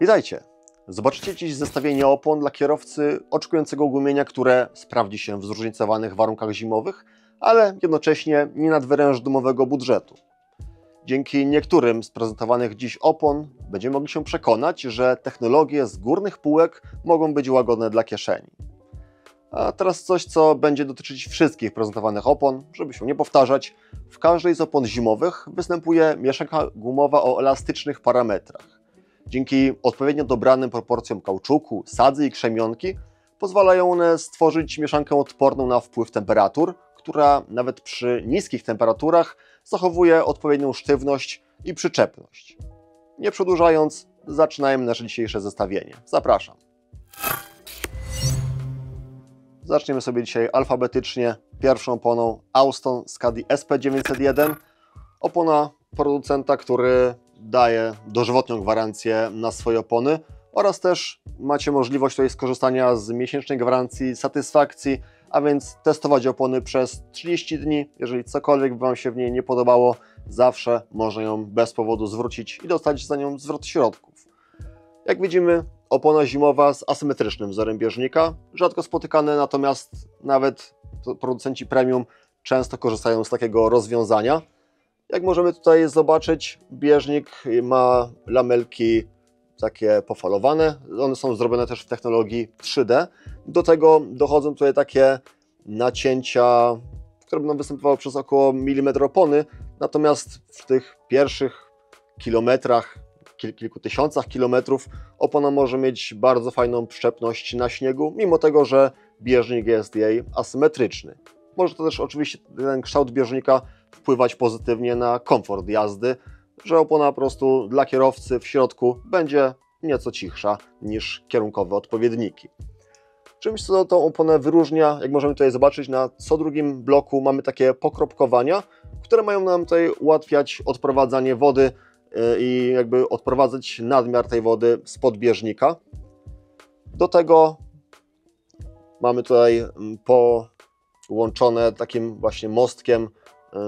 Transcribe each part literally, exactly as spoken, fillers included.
Witajcie! Zobaczycie dziś zestawienie opon dla kierowcy oczekującego gumienia, które sprawdzi się w zróżnicowanych warunkach zimowych, ale jednocześnie nie nadwyręży domowego budżetu. Dzięki niektórym z prezentowanych dziś opon będziemy mogli się przekonać, że technologie z górnych półek mogą być łagodne dla kieszeni. A teraz coś, co będzie dotyczyć wszystkich prezentowanych opon, żeby się nie powtarzać. W każdej z opon zimowych występuje mieszanka gumowa o elastycznych parametrach. Dzięki odpowiednio dobranym proporcjom kauczuku, sadzy i krzemionki pozwalają one stworzyć mieszankę odporną na wpływ temperatur, która nawet przy niskich temperaturach zachowuje odpowiednią sztywność i przyczepność. Nie przedłużając, zaczynajmy nasze dzisiejsze zestawienie. Zapraszam. Zaczniemy sobie dzisiaj alfabetycznie pierwszą oponą Austone S P dziewięćset jeden. Opona producenta, który daje dożywotnią gwarancję na swoje opony oraz też macie możliwość tutaj skorzystania z miesięcznej gwarancji satysfakcji, a więc testować opony przez trzydzieści dni. Jeżeli cokolwiek Wam się w niej nie podobało, zawsze można ją bez powodu zwrócić i dostać za nią zwrot środków. Jak widzimy, opona zimowa z asymetrycznym wzorem bieżnika, rzadko spotykane, natomiast nawet producenci premium często korzystają z takiego rozwiązania. Jak możemy tutaj zobaczyć, bieżnik ma lamelki takie pofalowane, one są zrobione też w technologii trzy D. Do tego dochodzą tutaj takie nacięcia, które będą występowały przez około milimetr opony, natomiast w tych pierwszych kilometrach, kil kilku tysiącach kilometrów opona może mieć bardzo fajną przyczepność na śniegu, mimo tego, że bieżnik jest jej asymetryczny. Może to też oczywiście ten kształt bieżnika wpływać pozytywnie na komfort jazdy, że opona po prostu dla kierowcy w środku będzie nieco cichsza niż kierunkowe odpowiedniki. Czymś, co tą oponę wyróżnia, jak możemy tutaj zobaczyć, na co drugim bloku mamy takie pokropkowania, które mają nam tutaj ułatwiać odprowadzanie wody i jakby odprowadzać nadmiar tej wody spod bieżnika. Do tego mamy tutaj połączone takim właśnie mostkiem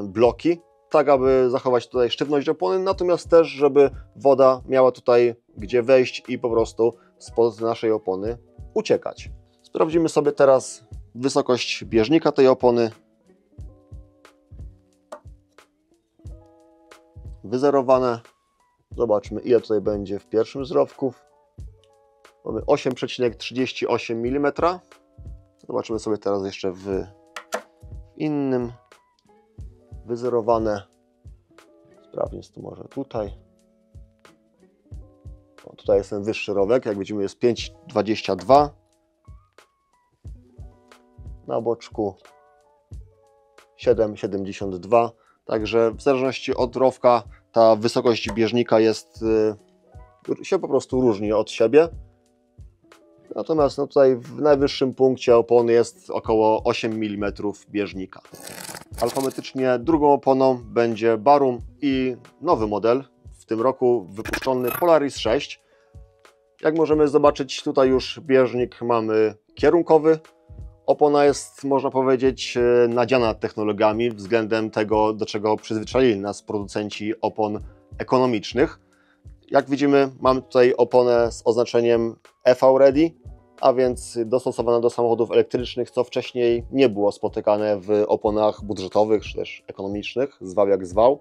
bloki, tak aby zachować tutaj sztywność opony, natomiast też, żeby woda miała tutaj gdzie wejść i po prostu spod naszej opony uciekać. Sprawdzimy sobie teraz wysokość bieżnika tej opony. Wyzerowane. Zobaczmy, ile tutaj będzie w pierwszym zrowku. Mamy osiem przecinek trzydzieści osiem milimetrów. Zobaczymy sobie teraz jeszcze w innym. Wyzerowane, sprawnie jest to może tutaj. O, tutaj jest ten wyższy rowek, jak widzimy jest pięć przecinek dwadzieścia dwa. Na boczku siedem przecinek siedemdziesiąt dwa. Także w zależności od rowka ta wysokość bieżnika jest, się po prostu różni od siebie. Natomiast no tutaj w najwyższym punkcie opony jest około osiem milimetrów bieżnika. Alfabetycznie drugą oponą będzie Barum i nowy model, w tym roku wypuszczony Polaris sześć. Jak możemy zobaczyć, tutaj już bieżnik mamy kierunkowy. Opona jest, można powiedzieć, nadziana technologiami względem tego, do czego przyzwyczaili nas producenci opon ekonomicznych. Jak widzimy, mamy tutaj oponę z oznaczeniem E V Ready, a więc dostosowana do samochodów elektrycznych, co wcześniej nie było spotykane w oponach budżetowych czy też ekonomicznych, zwał jak zwał.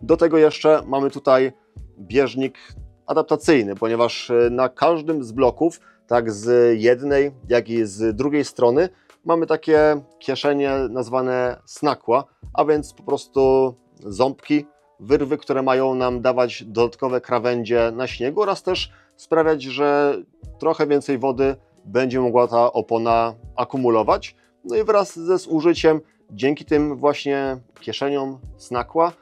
Do tego jeszcze mamy tutaj bieżnik adaptacyjny, ponieważ na każdym z bloków, tak z jednej jak i z drugiej strony, mamy takie kieszenie nazwane snakła, a więc po prostu ząbki, wyrwy, które mają nam dawać dodatkowe krawędzie na śniegu oraz też sprawiać, że trochę więcej wody będzie mogła ta opona akumulować. No i wraz ze zużyciem, dzięki tym właśnie kieszeniom snakła,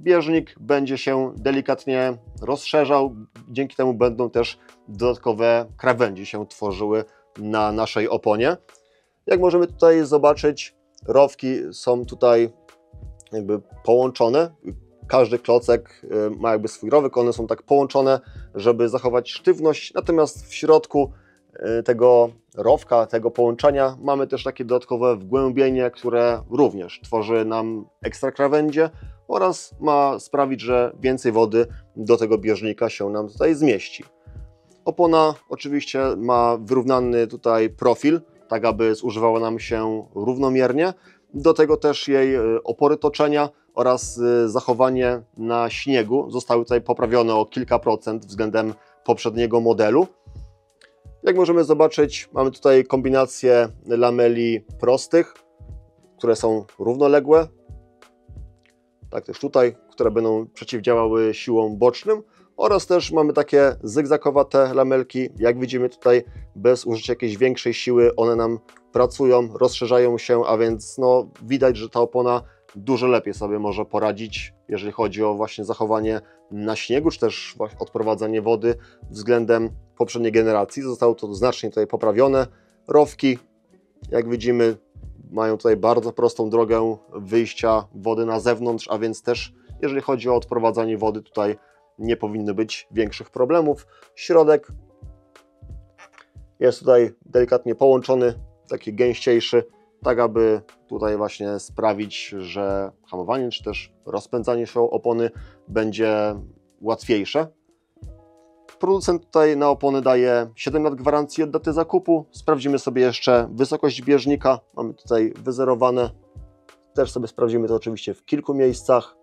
bieżnik będzie się delikatnie rozszerzał. Dzięki temu będą też dodatkowe krawędzie się tworzyły na naszej oponie. Jak możemy tutaj zobaczyć, rowki są tutaj jakby połączone. Każdy klocek ma jakby swój rowek, one są tak połączone, żeby zachować sztywność, natomiast w środku tego rowka, tego połączenia mamy też takie dodatkowe wgłębienie, które również tworzy nam ekstra krawędzie oraz ma sprawić, że więcej wody do tego bieżnika się nam tutaj zmieści. Opona oczywiście ma wyrównany tutaj profil, tak aby zużywała nam się równomiernie. Do tego też jej opory toczenia oraz zachowanie na śniegu zostały tutaj poprawione o kilka procent względem poprzedniego modelu. Jak możemy zobaczyć, mamy tutaj kombinację lameli prostych, które są równoległe, tak też tutaj, które będą przeciwdziałały siłom bocznym, oraz też mamy takie zygzakowate lamelki. Jak widzimy tutaj, bez użycia jakiejś większej siły one nam pracują, rozszerzają się, a więc no, widać, że ta opona dużo lepiej sobie może poradzić, jeżeli chodzi o właśnie zachowanie na śniegu, czy też odprowadzanie wody względem poprzedniej generacji. Zostało to znacznie tutaj poprawione. Rowki, jak widzimy, mają tutaj bardzo prostą drogę wyjścia wody na zewnątrz, a więc też jeżeli chodzi o odprowadzanie wody, tutaj nie powinno być większych problemów. Środek jest tutaj delikatnie połączony, taki gęściejszy, tak aby tutaj właśnie sprawić, że hamowanie czy też rozpędzanie się opony będzie łatwiejsze. Producent tutaj na opony daje siedem lat gwarancji od daty zakupu. Sprawdzimy sobie jeszcze wysokość bieżnika. Mamy tutaj wyzerowane. Też sobie sprawdzimy to oczywiście w kilku miejscach.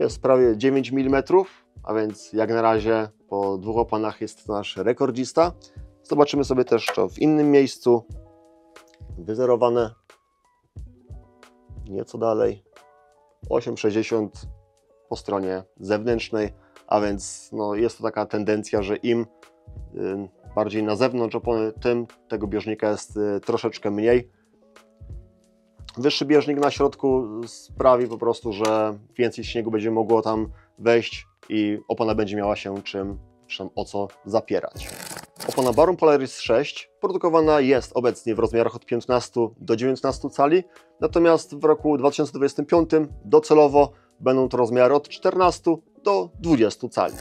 Jest prawie dziewięć milimetrów, a więc jak na razie po dwóch oponach jest to nasz rekordzista. Zobaczymy sobie też to w innym miejscu. Wyzerowane. Nieco dalej. osiem sześćdziesiąt po stronie zewnętrznej. A więc no, jest to taka tendencja, że im y, bardziej na zewnątrz opony, tym tego bieżnika jest y, troszeczkę mniej. Wyższy bieżnik na środku sprawi po prostu, że więcej śniegu będzie mogło tam wejść i opona będzie miała się czym, czym o co zapierać. Opona Barum Polaris sześć produkowana jest obecnie w rozmiarach od piętnastu do dziewiętnastu cali, natomiast w roku dwa tysiące dwudziestym piątym docelowo będą to rozmiary od czternastu do dwudziestu cali.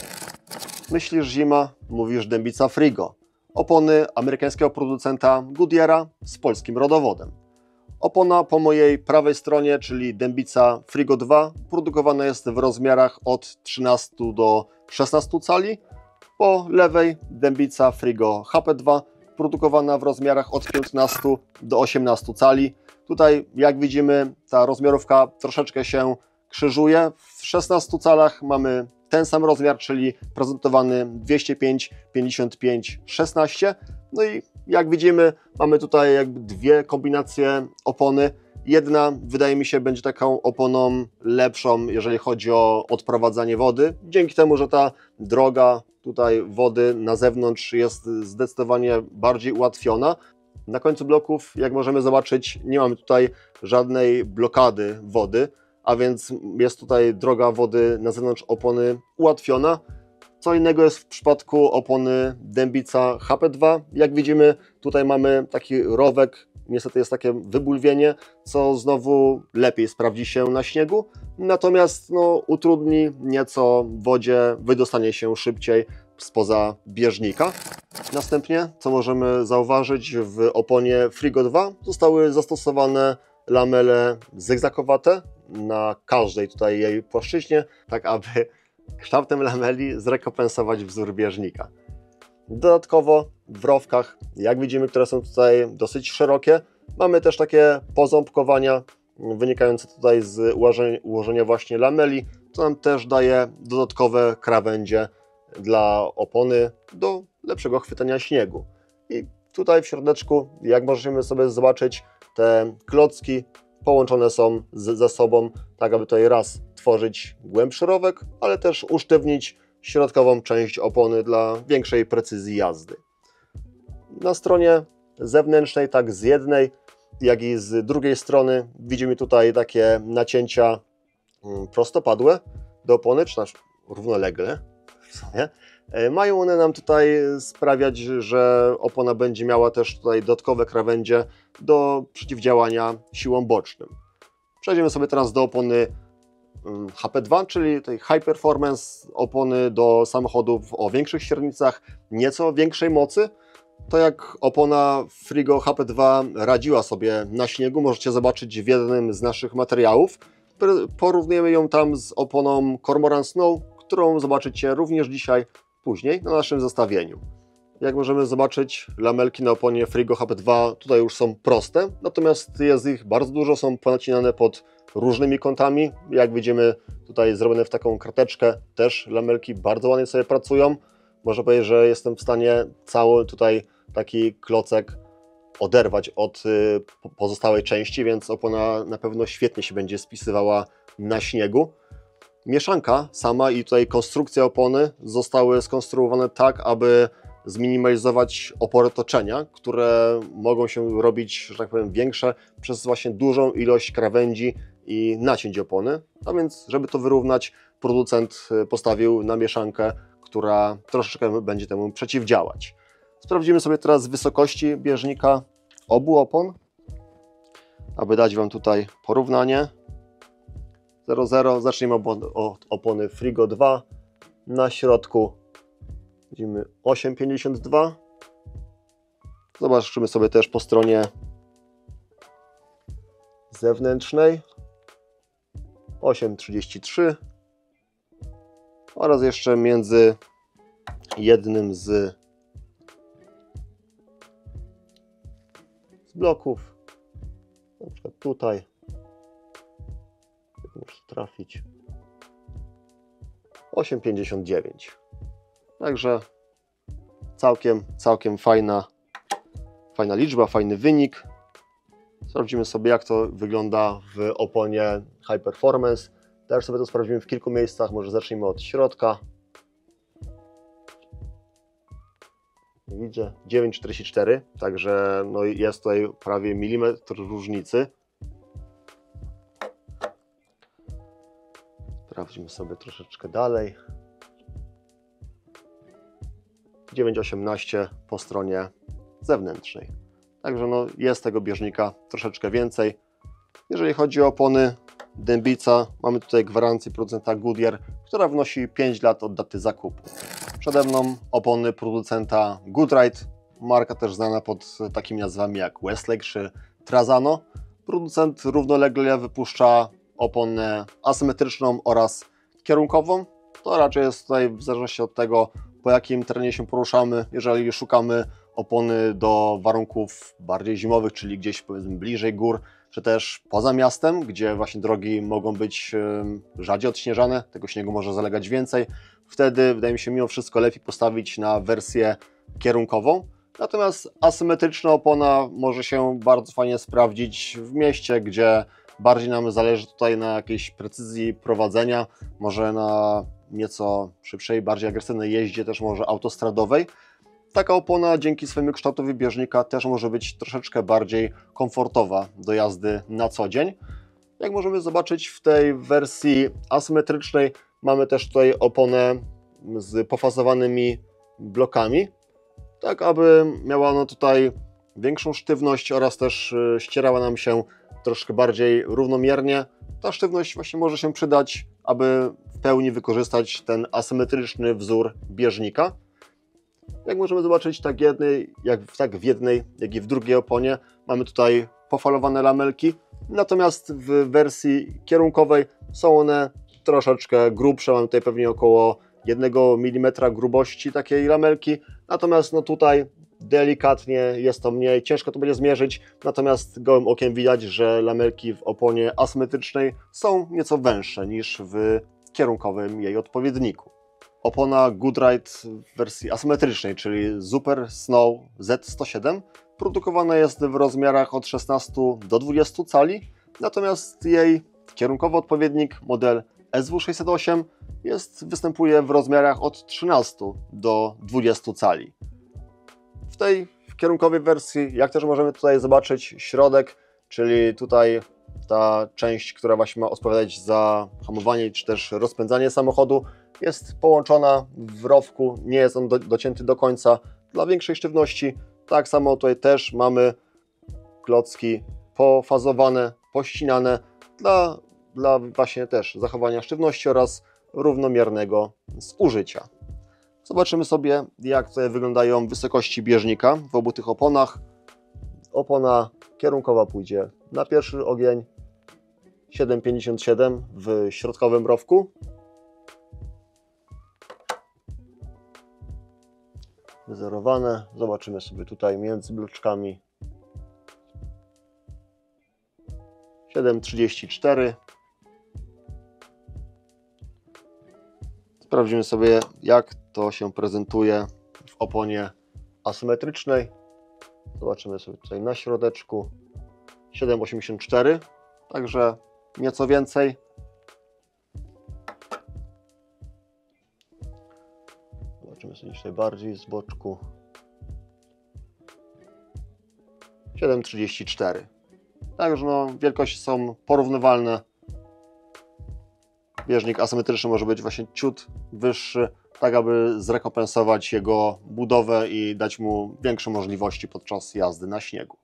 Myślisz zima, mówisz Dębica Frigo. Opony amerykańskiego producenta Goodrida z polskim rodowodem. Opona po mojej prawej stronie, czyli Dębica Frigo dwa, produkowana jest w rozmiarach od trzynastu do szesnastu cali. Po lewej Dębica Frigo H P dwa, produkowana w rozmiarach od piętnastu do osiemnastu cali. Tutaj, jak widzimy, ta rozmiarówka troszeczkę się krzyżuje. W szesnastu calach mamy ten sam rozmiar, czyli prezentowany dwieście pięć, pięćdziesiąt pięć, szesnaście. No i jak widzimy, mamy tutaj jakby dwie kombinacje opony. Jedna, wydaje mi się, będzie taką oponą lepszą, jeżeli chodzi o odprowadzanie wody. Dzięki temu, że ta droga tutaj wody na zewnątrz jest zdecydowanie bardziej ułatwiona. Na końcu bloków, jak możemy zobaczyć, nie mamy tutaj żadnej blokady wody. A więc jest tutaj droga wody na zewnątrz opony ułatwiona. Co innego jest w przypadku opony Dębica H P dwa. Jak widzimy, tutaj mamy taki rowek, niestety jest takie wybulwienie, co znowu lepiej sprawdzi się na śniegu. Natomiast no, utrudni nieco wodzie wydostanie się szybciej spoza bieżnika. Następnie, co możemy zauważyć, w oponie Frigo dwa zostały zastosowane lamele zygzakowate na każdej tutaj jej płaszczyźnie, tak aby kształtem lameli zrekompensować wzór bieżnika. Dodatkowo w rowkach, jak widzimy, które są tutaj dosyć szerokie, mamy też takie poząbkowania wynikające tutaj z ułożenia właśnie lameli, co nam też daje dodatkowe krawędzie dla opony do lepszego chwytania śniegu. I tutaj w środeczku, jak możemy sobie zobaczyć, te klocki połączone są z, ze sobą, tak aby tutaj raz tworzyć głębszy rowek, ale też usztywnić środkową część opony dla większej precyzji jazdy. Na stronie zewnętrznej, tak z jednej, jak i z drugiej strony, widzimy tutaj takie nacięcia prostopadłe do opony, czy też równolegle w sumie. Mają one nam tutaj sprawiać, że opona będzie miała też tutaj dodatkowe krawędzie do przeciwdziałania siłom bocznym. Przejdziemy sobie teraz do opony H P dwa, czyli tej High Performance, opony do samochodów o większych średnicach, nieco większej mocy. To jak opona Frigo H P dwa radziła sobie na śniegu, możecie zobaczyć w jednym z naszych materiałów. Porównujemy ją tam z oponą Kormoran Snow, którą zobaczycie również dzisiaj później na naszym zestawieniu. Jak możemy zobaczyć, lamelki na oponie Frigo H P dwa tutaj już są proste, natomiast jest ich bardzo dużo, są ponacinane pod różnymi kątami. Jak widzimy, tutaj zrobione w taką krateczkę, też lamelki bardzo ładnie sobie pracują. Można powiedzieć, że jestem w stanie cały tutaj taki klocek oderwać od pozostałej części, więc opona na pewno świetnie się będzie spisywała na śniegu. Mieszanka sama i tutaj konstrukcja opony zostały skonstruowane tak, aby zminimalizować opory toczenia, które mogą się robić, że tak powiem, większe przez właśnie dużą ilość krawędzi i nacięć opony. A więc, żeby to wyrównać, producent postawił na mieszankę, która troszeczkę będzie temu przeciwdziałać. Sprawdzimy sobie teraz wysokości bieżnika obu opon, aby dać Wam tutaj porównanie. zero przecinek zero. Zacznijmy od opony Frigo dwa. Na środku widzimy osiem przecinek pięćdziesiąt dwa. Zobaczymy sobie też po stronie zewnętrznej osiem przecinek trzydzieści trzy oraz jeszcze między jednym z bloków, na przykład tutaj muszę trafić osiem przecinek pięćdziesiąt dziewięć. Także całkiem, całkiem fajna, fajna liczba, fajny wynik. Sprawdzimy sobie, jak to wygląda w oponie High Performance. Też sobie to sprawdzimy w kilku miejscach, może zacznijmy od środka. Widzę dziewięć przecinek czterdzieści cztery, także no jest tutaj prawie milimetr różnicy. Sprawdźmy sobie troszeczkę dalej. dziewięć przecinek osiemnaście po stronie zewnętrznej. Także no jest tego bieżnika troszeczkę więcej. Jeżeli chodzi o opony Dębica, mamy tutaj gwarancję producenta Goodyear, która wynosi pięć lat od daty zakupu. Przede mną opony producenta Goodride, marka też znana pod takimi nazwami jak Westlake czy Trazano. Producent równolegle wypuszcza oponę asymetryczną oraz kierunkową. To raczej jest tutaj w zależności od tego, po jakim terenie się poruszamy. Jeżeli szukamy opony do warunków bardziej zimowych, czyli gdzieś powiedzmy bliżej gór, czy też poza miastem, gdzie właśnie drogi mogą być rzadziej odśnieżane, tego śniegu może zalegać więcej, wtedy wydaje mi się mimo wszystko lepiej postawić na wersję kierunkową. Natomiast asymetryczna opona może się bardzo fajnie sprawdzić w mieście, gdzie bardziej nam zależy tutaj na jakiejś precyzji prowadzenia, może na nieco szybszej, bardziej agresywnej jeździe, też może autostradowej. Taka opona dzięki swojemu kształtowi bieżnika też może być troszeczkę bardziej komfortowa do jazdy na co dzień. Jak możemy zobaczyć, w tej wersji asymetrycznej mamy też tutaj oponę z pofazowanymi blokami, tak aby miała ona tutaj większą sztywność oraz też ścierała nam się troszkę bardziej równomiernie. Ta sztywność właśnie może się przydać, aby w pełni wykorzystać ten asymetryczny wzór bieżnika. Jak możemy zobaczyć, tak, jednej, jak, tak w jednej, jak i w drugiej oponie mamy tutaj pofalowane lamelki, natomiast w wersji kierunkowej są one troszeczkę grubsze, mamy tutaj pewnie około jednego milimetra grubości takiej lamelki, natomiast no tutaj delikatnie jest to mniej, ciężko to będzie zmierzyć, natomiast gołym okiem widać, że lamelki w oponie asymetrycznej są nieco węższe niż w kierunkowym jej odpowiedniku. Opona Goodride w wersji asymetrycznej, czyli Super Snow Z sto siedem, produkowana jest w rozmiarach od szesnastu do dwudziestu cali, natomiast jej kierunkowy odpowiednik, model S W sześćset osiem, jest, występuje w rozmiarach od trzynastu do dwudziestu cali. W tej kierunkowej wersji, jak też możemy tutaj zobaczyć, środek, czyli tutaj ta część, która właśnie ma odpowiadać za hamowanie czy też rozpędzanie samochodu, jest połączona w rowku, nie jest on do, docięty do końca dla większej sztywności. Tak samo tutaj też mamy klocki pofazowane, pościnane dla, dla właśnie też zachowania sztywności oraz równomiernego zużycia. Zobaczymy sobie, jak tutaj wyglądają wysokości bieżnika w obu tych oponach. Opona kierunkowa pójdzie na pierwszy ogień, siedem przecinek pięćdziesiąt siedem w środkowym rowku. wyzerowane. Zobaczymy sobie tutaj między bloczkami. siedem trzydzieści cztery. Sprawdzimy sobie, jak to się prezentuje w oponie asymetrycznej. Zobaczymy sobie tutaj na środeczku siedem osiemdziesiąt cztery, także nieco więcej. Zobaczymy sobie tutaj bardziej z boczku. siedem trzydzieści cztery. Także no, wielkości są porównywalne. Bieżnik asymetryczny może być właśnie ciut wyższy, tak aby zrekompensować jego budowę i dać mu większe możliwości podczas jazdy na śniegu.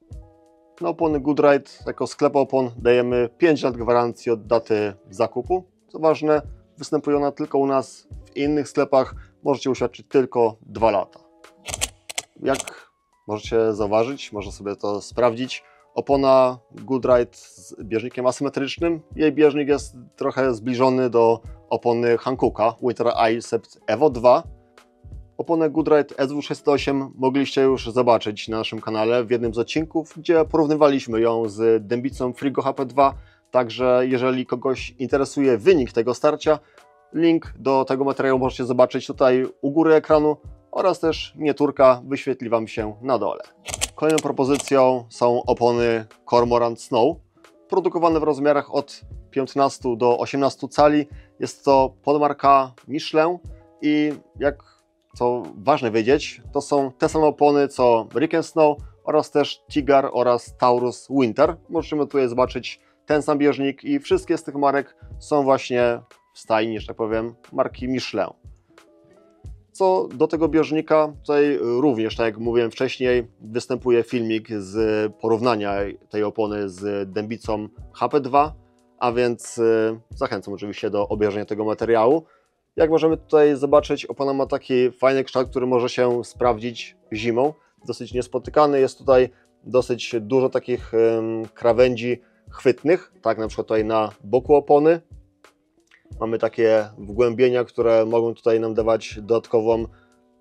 Na opony Goodride jako sklep opon dajemy pięć lat gwarancji od daty zakupu. Co ważne, występuje ona tylko u nas, w innych sklepach możecie uświadczyć tylko dwa lata. Jak możecie zauważyć, można sobie to sprawdzić, opona Goodride z bieżnikiem asymetrycznym, jej bieżnik jest trochę zbliżony do opony Hankooka Winter Icecept Evo dwa. Oponę Goodride S W sześćset osiem mogliście już zobaczyć na naszym kanale w jednym z odcinków, gdzie porównywaliśmy ją z Dębicą Frigo H P dwa, także jeżeli kogoś interesuje wynik tego starcia, link do tego materiału możecie zobaczyć tutaj u góry ekranu oraz też miniaturka wyświetli Wam się na dole. Kolejną propozycją są opony Kormoran Snow, produkowane w rozmiarach od piętnastu do osiemnastu cali. Jest to podmarka Michelin i jak co ważne wiedzieć, to są te same opony co Riken Snow oraz też TIGAR oraz Taurus Winter. Możemy tutaj zobaczyć ten sam bieżnik i wszystkie z tych marek są właśnie w stajni, że tak powiem, marki Michelin. Co do tego bieżnika, tutaj również, tak jak mówiłem wcześniej, występuje filmik z porównania tej opony z Dębicą H P dwa, a więc zachęcam oczywiście do obejrzenia tego materiału. Jak możemy tutaj zobaczyć, opona ma taki fajny kształt, który może się sprawdzić zimą. Dosyć niespotykany, jest tutaj dosyć dużo takich krawędzi chwytnych, tak na przykład tutaj na boku opony. Mamy takie wgłębienia, które mogą tutaj nam dawać dodatkową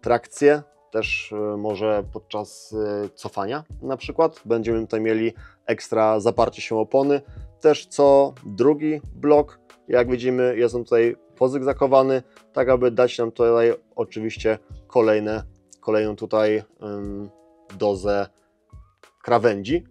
trakcję, też może podczas cofania na przykład. Będziemy tutaj mieli ekstra zaparcie się opony. Też co drugi blok, jak widzimy, jest on tutaj pozygzakowany, tak aby dać nam tutaj oczywiście kolejne, kolejną tutaj ym, dozę krawędzi.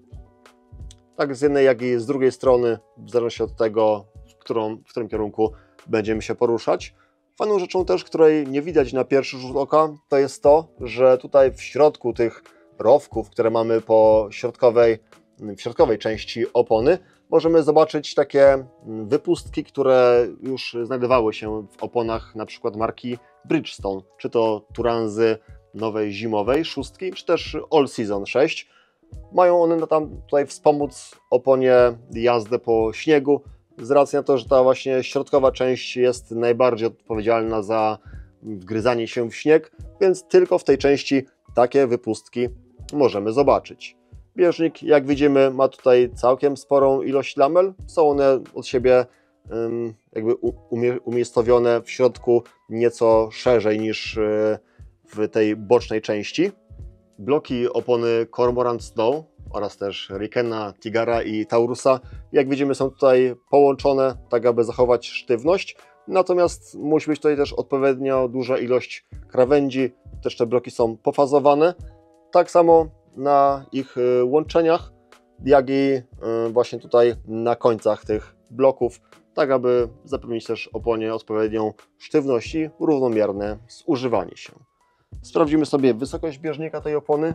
Tak z jednej, jak i z drugiej strony, w zależności od tego, w, którą, w którym kierunku będziemy się poruszać. Fajną rzeczą też, której nie widać na pierwszy rzut oka, to jest to, że tutaj w środku tych rowków, które mamy po środkowej, w środkowej części opony, możemy zobaczyć takie wypustki, które już znajdowały się w oponach na przykład marki Bridgestone, czy to Turanzy nowej zimowej szóstki, czy też All Season sześć. Mają one tam tutaj wspomóc oponie jazdę po śniegu, z racji na to, że ta właśnie środkowa część jest najbardziej odpowiedzialna za wgryzanie się w śnieg, więc tylko w tej części takie wypustki możemy zobaczyć. Bieżnik, jak widzimy, ma tutaj całkiem sporą ilość lamel. Są one od siebie um, jakby umie umiejscowione w środku nieco szerzej niż yy, w tej bocznej części. Bloki opony Kormoran Snow oraz też Rikena, Tigara i Taurusa, jak widzimy, są tutaj połączone, tak aby zachować sztywność. Natomiast musi być tutaj też odpowiednio duża ilość krawędzi. Też te bloki są pofazowane. Tak samo na ich łączeniach, jak i właśnie tutaj na końcach tych bloków, tak aby zapewnić też oponie odpowiednią sztywność i równomierne zużywanie się. Sprawdzimy sobie wysokość bieżnika tej opony.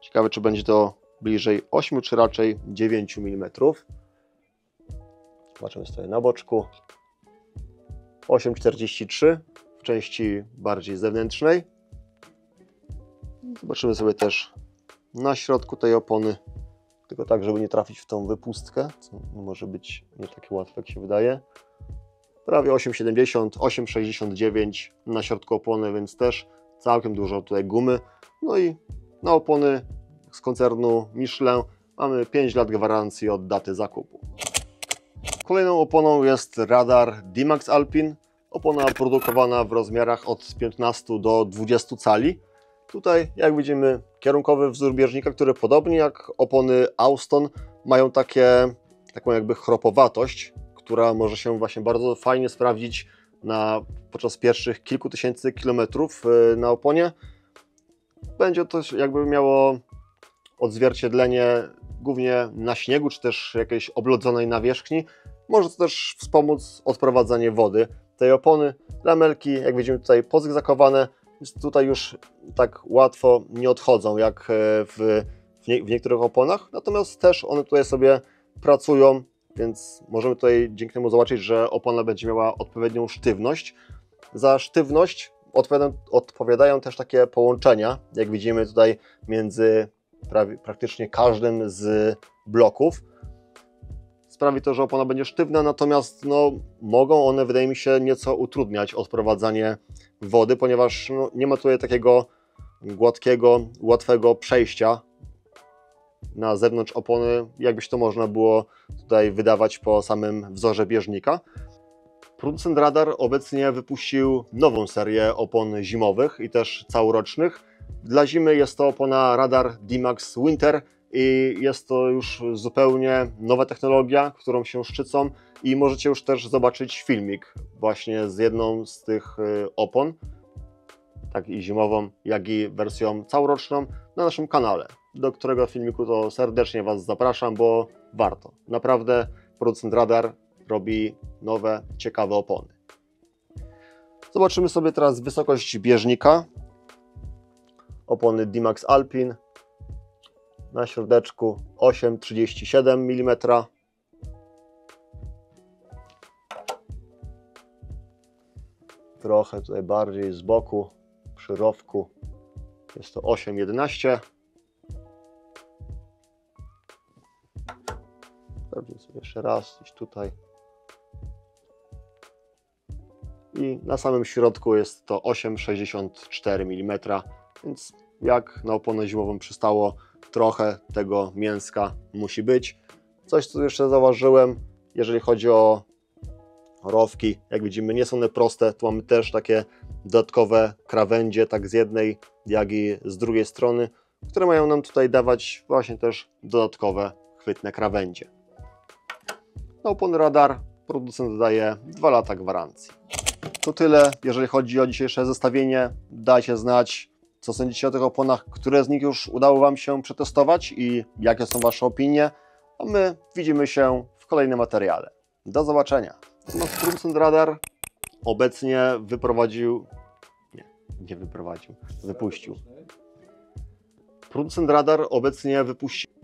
Ciekawe, czy będzie to bliżej ośmiu czy raczej dziewięciu milimetrów. Zobaczymy sobie na boczku. osiem czterdzieści trzy w części bardziej zewnętrznej. Zobaczymy sobie też na środku tej opony, tylko tak, żeby nie trafić w tą wypustkę, co może być nie takie łatwe, jak się wydaje. Prawie osiem siedemdziesiąt, osiem sześćdziesiąt dziewięć na środku opony, więc też całkiem dużo tutaj gumy. No i na opony z koncernu Michelin mamy pięć lat gwarancji od daty zakupu. Kolejną oponą jest Radar DIMAX Alpine. Opona produkowana w rozmiarach od piętnastu do dwudziestu cali. Tutaj, jak widzimy, kierunkowy wzór bieżnika, który podobnie jak opony Austone mają takie, taką jakby chropowatość, która może się właśnie bardzo fajnie sprawdzić na, podczas pierwszych kilku tysięcy kilometrów na oponie. Będzie to jakby miało odzwierciedlenie głównie na śniegu, czy też jakiejś oblodzonej nawierzchni. Może to też wspomóc odprowadzanie wody tej opony. Lamelki, jak widzimy tutaj, pozygzakowane, więc tutaj już tak łatwo nie odchodzą jak w, w, nie, w niektórych oponach. Natomiast też one tutaj sobie pracują, więc możemy tutaj dzięki temu zobaczyć, że opona będzie miała odpowiednią sztywność. Za sztywność odpowiadają, odpowiadają też takie połączenia, jak widzimy tutaj między prawie, praktycznie każdym z bloków. Sprawi to, że opona będzie sztywna, natomiast no, mogą one, wydaje mi się, nieco utrudniać odprowadzanie wody, ponieważ no, nie ma tutaj takiego gładkiego, łatwego przejścia na zewnątrz opony, jakby się to można było tutaj wydawać po samym wzorze bieżnika. Producent Radar obecnie wypuścił nową serię opon zimowych i też całorocznych. Dla zimy jest to opona Radar DIMAX Winter i jest to już zupełnie nowa technologia, którą się szczycą i możecie już też zobaczyć filmik właśnie z jedną z tych opon, tak i zimową, jak i wersją całoroczną na naszym kanale, do którego filmiku to serdecznie Was zapraszam, bo warto. Naprawdę producent Radar robi nowe, ciekawe opony. Zobaczymy sobie teraz wysokość bieżnika opony DIMAX Alpine. Na środeczku osiem przecinek trzydzieści siedem milimetrów. Trochę tutaj bardziej z boku, przy rowku jest to osiem jedenaście. Sprawdzimy sobie jeszcze raz, gdzieś tutaj. I na samym środku jest to osiem przecinek sześćdziesiąt cztery milimetrów, więc jak na oponę zimową przystało, trochę tego mięska musi być. Coś, co jeszcze zauważyłem, jeżeli chodzi o rowki, jak widzimy, nie są one proste, tu mamy też takie dodatkowe krawędzie, tak z jednej, jak i z drugiej strony, które mają nam tutaj dawać właśnie też dodatkowe, chwytne krawędzie. Na opony Radar producent daje dwa lata gwarancji. To tyle, jeżeli chodzi o dzisiejsze zestawienie. Dajcie znać, co sądzicie o tych oponach, które z nich już udało Wam się przetestować i jakie są Wasze opinie, a my widzimy się w kolejnym materiale. Do zobaczenia. Natomiast producent Radar obecnie wyprowadził, nie, nie wyprowadził, wypuścił. Producent Radar obecnie wypuścił